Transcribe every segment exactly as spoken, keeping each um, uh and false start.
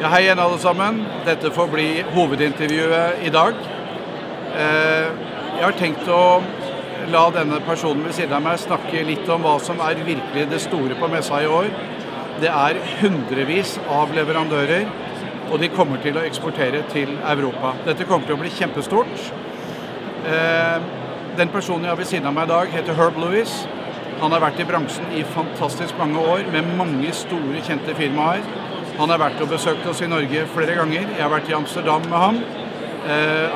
Ja, hei igjen alle sammen. Dette får bli hovedintervjuet i dag. Jeg har tenkt å la denne personen ved siden av meg snakke litt om hva som er virkelig det store på messa i år. Det er hundrevis av leverandører, og de kommer til å eksportere til Europa. Dette kommer til å bli kjempestort. Den personen jeg har ved siden av meg i dag heter Herb Lewis. Han har vært i bransjen i fantastisk mange år, med mange store kjente firmaer. Han har vært og besøkt oss i Norge flere ganger. Jeg har vært i Amsterdam med ham.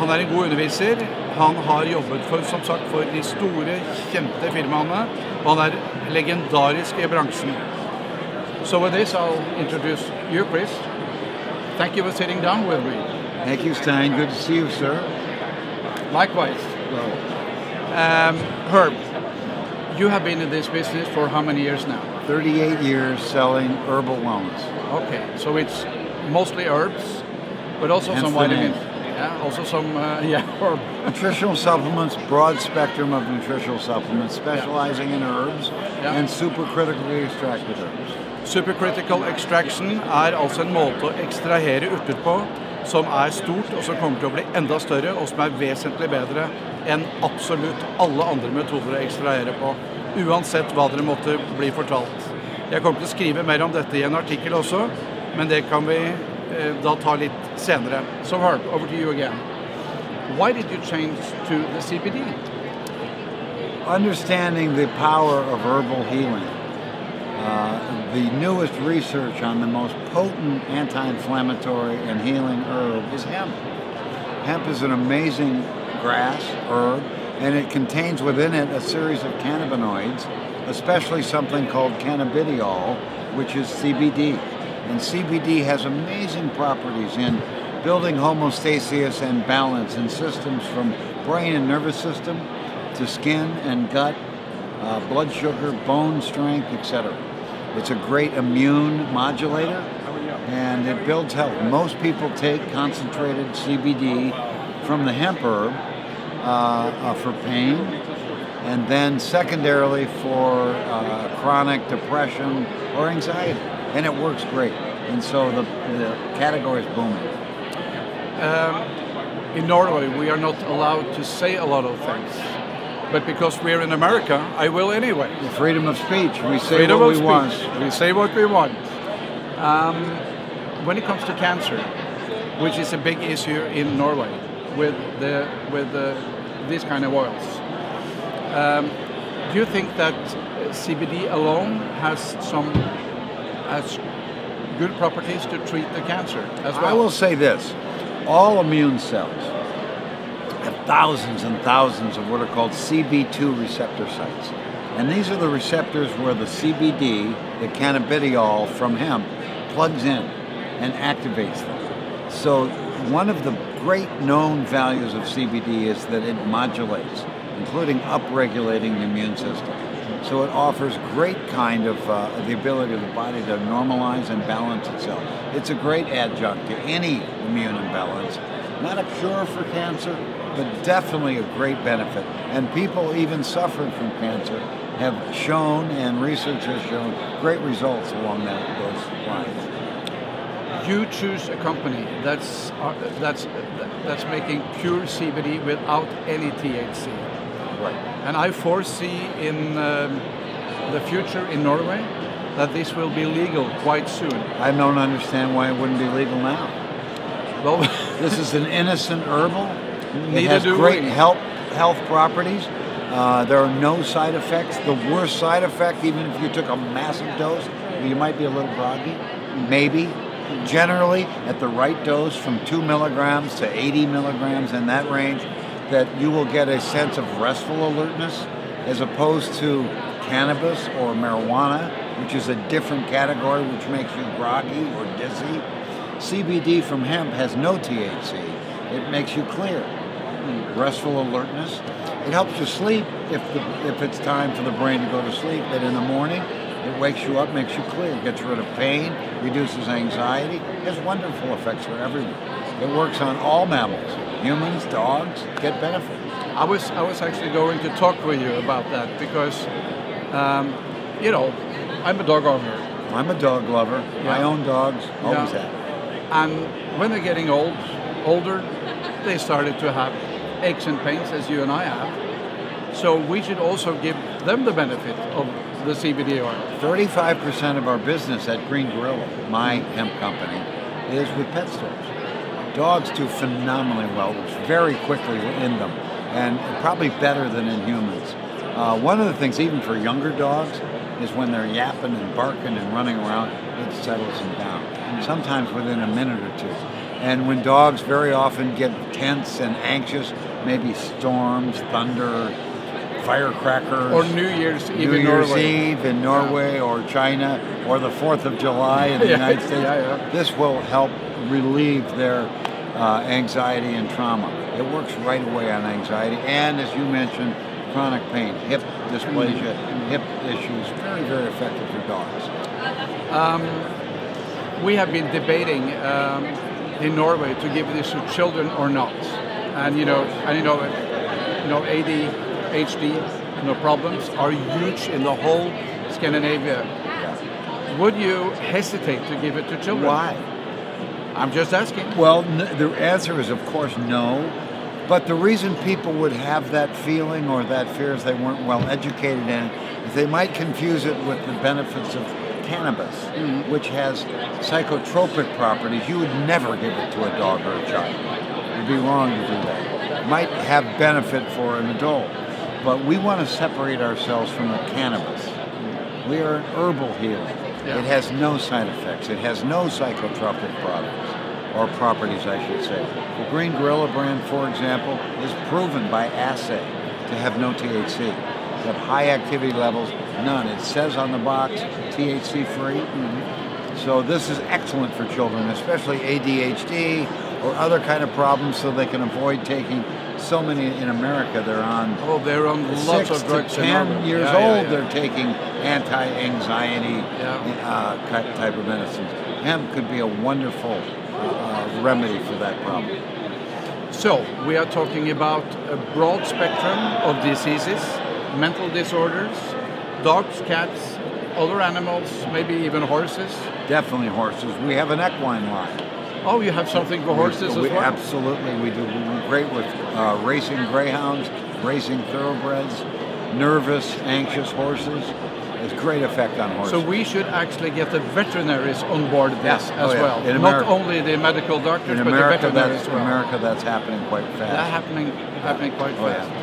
Han er en god underviser. Han har jobbet for, som sagt, for de store, kjente firmaene. Han er legendarisk i bransjen. So with this, I'll introduce you, Chris. Thank you for sitting down with me. Thank you, Stein. Good to see you, sir. Likewise. Well. Um, Herb, you have been in this business for how many years now? thirty-eight years selling herbal wellness. Okay, so it's mostly herbs, but also Hence some vitamins. Yeah, also some uh, yeah, herb. Nutritional supplements, broad spectrum of nutritional supplements, specializing yeah. in herbs yeah. and supercritically extracted herbs. Supercritical extraction er altså en måte å ekstrahere urter på, som er stort og som kommer til å bli enda større, og som er vesentlig bedre enn absolutt alle andre metoder å ekstrahere på. Uansett hva dere måtte bli fortalt. Jeg kommer til å skrive mer om dette I en artikkel også, men det kan vi da ta litt senere. So Herb, over to you again. Why did you change to the C B D? Understanding the power of herbal healing. Uh, the newest research on the most potent anti-inflammatory and healing herb is hemp. Hemp is an amazing grass, herb, and it contains within it a series of cannabinoids, especially something called cannabidiol, which is C B D. And C B D has amazing properties in building homeostasis and balance in systems from brain and nervous system to skin and gut, uh, blood sugar, bone strength, et cetera. It's a great immune modulator, and it builds health. Most people take concentrated C B D from the hemp herb, Uh, uh, for pain, and then secondarily for uh, chronic depression or anxiety, and it works great. And so the, the category is booming. Um, in Norway, we are not allowed to say a lot of things, but because we're in America, I will anyway. The freedom of speech. We say freedom what we speech. want. We say what we want. Um, when it comes to cancer, which is a big issue in Norway, with the with the, these kind of oils. Um, do you think that C B D alone has some has good properties to treat the cancer as well? I will say this: all immune cells have thousands and thousands of what are called C B two receptor sites, and these are the receptors where the C B D, the cannabidiol from hemp, plugs in and activates them. So one of the great known values of C B D is that it modulates, including upregulating the immune system. So it offers great kind of uh, the ability of the body to normalize and balance itself. It's a great adjunct to any immune imbalance. Not a cure for cancer, but definitely a great benefit. And people even suffering from cancer have shown, and research has shown, great results along that, those lines. You choose a company that's uh, that's that's making pure C B D without any T H C, right? And I foresee in um, the future in Norway that this will be legal quite soon. I don't understand why it wouldn't be legal now. Well, this is an innocent herbal. It has great health health properties. Uh, there are no side effects. The worst side effect, even if you took a massive dose, you might be a little groggy, maybe. Generally, at the right dose, from two milligrams to eighty milligrams in that range, that you will get a sense of restful alertness, as opposed to cannabis or marijuana, which is a different category, which makes you groggy or dizzy. C B D from hemp has no T H C. It makes you clear, restful alertness. It helps you sleep if the, if it's time for the brain to go to sleep, but in the morning, it wakes you up, makes you clear, gets rid of pain, reduces anxiety. It has wonderful effects for everyone. It works on all mammals. Humans, dogs, get benefits. I was, I was actually going to talk with you about that because, um, you know, I'm a dog owner. I'm a dog lover. Yeah. My own dogs, always yeah. have. And when they're getting old, older, they started to have aches and pains, as you and I have. So we should also give them the benefit of the C B D oil. thirty-five percent of our business at Green Gorilla, my hemp company, is with pet stores. Dogs do phenomenally well, very quickly in them, and probably better than in humans. Uh, one of the things, even for younger dogs, is when they're yapping and barking and running around, it settles them down, sometimes within a minute or two. And when dogs very often get tense and anxious, maybe storms, thunder, firecrackers. Or New Year's Eve in Norway. New Year's Eve in Norway or China or the fourth of July in the yeah. United States. Yeah, yeah. This will help relieve their uh, anxiety and trauma. It works right away on anxiety and, as you mentioned, chronic pain, hip dysplasia, mm-hmm. hip issues, very, very effective for dogs. Um, we have been debating um, in Norway to give this to children or not. And you know, and you know, you know, A D H D, you know, problems are huge in the whole Scandinavia. Yeah. Would you hesitate to give it to children? Why? I'm just asking. Well, the answer is, of course, no. But the reason people would have that feeling or that fear is they weren't well educated in it. They might confuse it with the benefits of cannabis, mm-hmm. which has psychotropic properties. You would never give it to a dog or a child. It would be wrong to do that. It might have benefit for an adult, but we want to separate ourselves from the cannabis. We are an herbal healer. Yeah. It has no side effects. It has no psychotropic properties. Or properties, I should say. The Green Gorilla brand, for example, is proven by assay to have no T H C. It's at high activity levels, none. It says on the box, T H C free. Mm-hmm. So this is excellent for children, especially A D H D or other kind of problems, so they can avoid taking so many in America. They're on oh, they're on lots of drugs. Ten years yeah, old, yeah, yeah. they're taking anti-anxiety yeah. uh, type of medicines. Hemp could be a wonderful Uh, remedy for that problem. So we are talking about a broad spectrum of diseases, mental disorders, dogs, cats, other animals, maybe even horses. Definitely horses. We have an equine line. Oh, you have something for horses we, as well? Absolutely, we do. We're great with uh, racing greyhounds, racing thoroughbreds, nervous, anxious horses. It's great effect on horses. So we should actually get the veterinaries on board this yes. as oh, yeah. well. America, not only the medical doctors, but America, the veterinaries as well. In America, that's happening quite fast. That's happening, happening quite oh, fast. Yeah.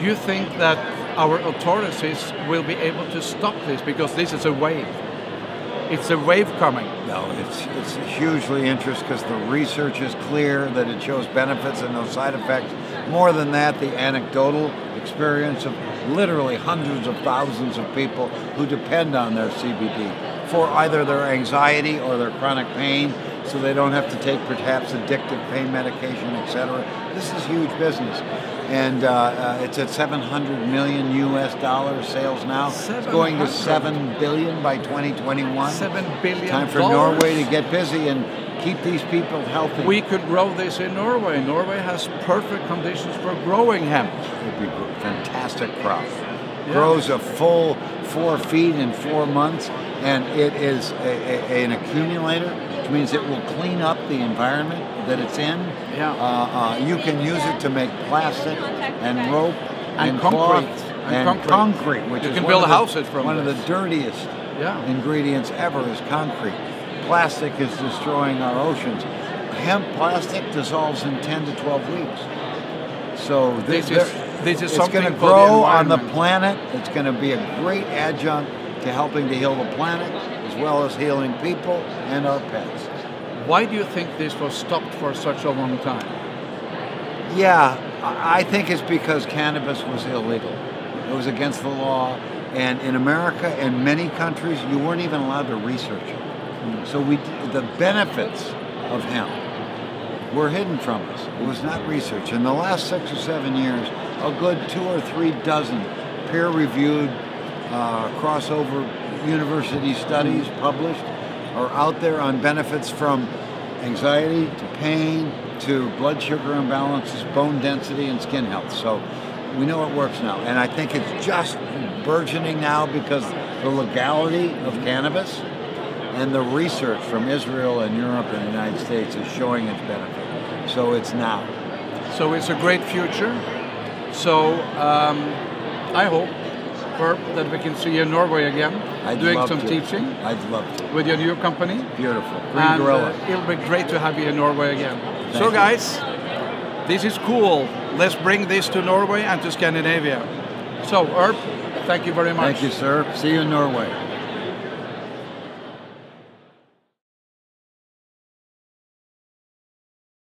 Do you think that our authorities will be able to stop this? Because this is a wave. It's a wave coming. No, it's, it's hugely interesting because the research is clear that it shows benefits and no side effects. More than that, the anecdotal experience of literally hundreds of thousands of people who depend on their C B D for either their anxiety or their chronic pain, so they don't have to take perhaps addictive pain medication, et cetera. This is huge business. And uh, uh, it's at seven hundred million U S dollars sales now. It's going to seven billion by twenty twenty-one. seven billion dollars. Time for Norway to get busy and keep these people healthy. We could grow this in Norway. Norway has perfect conditions for growing hemp. It'd be a fantastic crop. Yeah. Grows a full four feet in four months, and it is a, a, an accumulator, which means it will clean up the environment that it's in. Yeah. Uh, uh, you can use it to make plastic and rope and, and concrete and, and concrete. concrete, which you is can build houses from. One this. of the dirtiest yeah. ingredients ever is concrete. Plastic is destroying our oceans. Hemp plastic dissolves in ten to twelve weeks. So this, this is, this is something going to grow on the planet. It's going to be a great adjunct to helping to heal the planet, as well as healing people and our pets. Why do you think this was stopped for such a long time? Yeah, I think it's because cannabis was illegal. It was against the law. And in America and many countries, you weren't even allowed to research it. So we, the benefits of hemp were hidden from us. It was not research. In the last six or seven years, a good two or three dozen peer-reviewed uh, crossover university studies published are out there on benefits from anxiety to pain to blood sugar imbalances, bone density, and skin health. So we know it works now. And I think it's just burgeoning now because the legality of cannabis And the research from Israel and Europe and the United States is showing its benefit. So it's now. So it's a great future. So um, I hope, Herb, that we can see you in Norway again, I'd doing love some to. teaching. I'd love to. With your new company. Beautiful. Green Gorilla. Uh, it'll be great to have you in Norway again. Thank so you. guys, this is cool. Let's bring this to Norway and to Scandinavia. So Herb, thank you very much. Thank you, sir. See you in Norway.